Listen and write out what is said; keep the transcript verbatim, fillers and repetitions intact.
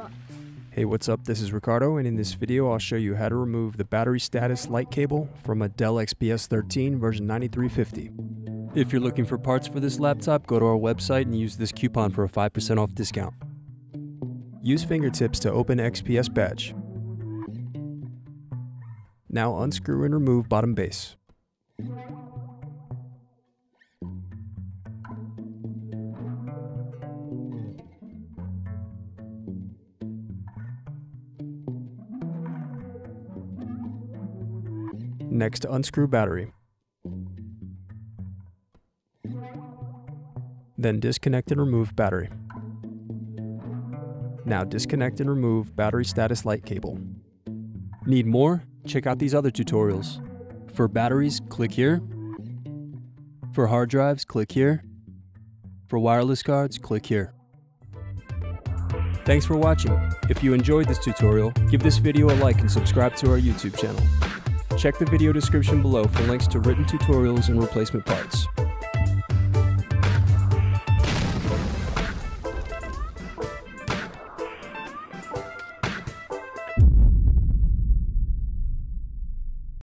spot. Hey, what's up? This is Ricardo, and in this video I'll show you how to remove the battery status light cable from a Dell X P S thirteen version ninety-three fifty. If you're looking for parts for this laptop, go to our website and use this coupon for a five percent off discount. Use fingertips to open X P S badge. Now unscrew and remove bottom base. Next, unscrew battery. Then disconnect and remove battery. Now disconnect and remove battery status light cable. Need more? Check out these other tutorials. For batteries, click here. For hard drives, click here. For wireless cards, click here. Thanks for watching. If you enjoyed this tutorial, give this video a like and subscribe to our YouTube channel. Check the video description below for links to written tutorials and replacement parts.